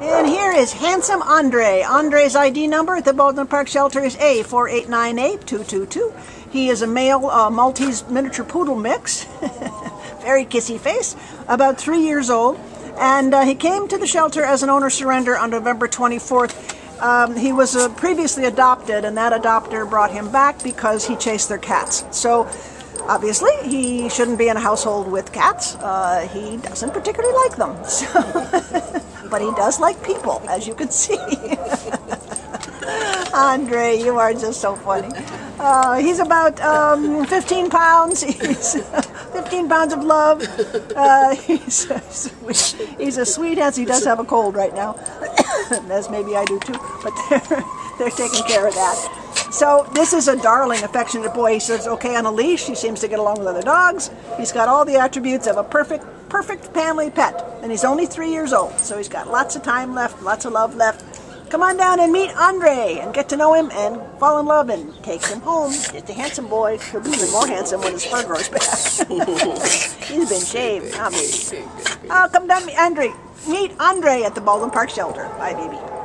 And here is handsome Andre. Andre's ID number at the Baldwin Park shelter is A4898222. He is a male Maltese Miniature Poodle mix. Very kissy face. About 3 years old. And he came to the shelter as an owner surrender on November 24th. He was previously adopted, and that adopter brought him back because he chased their cats. So, obviously, he shouldn't be in a household with cats. He doesn't particularly like them. So. But he does like people, as you can see. Andre, you are just so funny. He's about 15 pounds. He's 15 pounds of love. He's a sweetheart. He does have a cold right now, as maybe I do too, but they're taking care of that. So this is a darling, affectionate boy. He says okay on a leash. He seems to get along with other dogs. He's got all the attributes of a perfect family pet. And he's only 3 years old, so he's got lots of time left, lots of love left. Come on down and meet Andre and get to know him and fall in love and take him home. It's a handsome boy. He'll be even more handsome when his fur grows back. He's been shaved, not me. Oh, come down, Andre. Meet Andre at the Baldwin Park shelter. Bye, baby.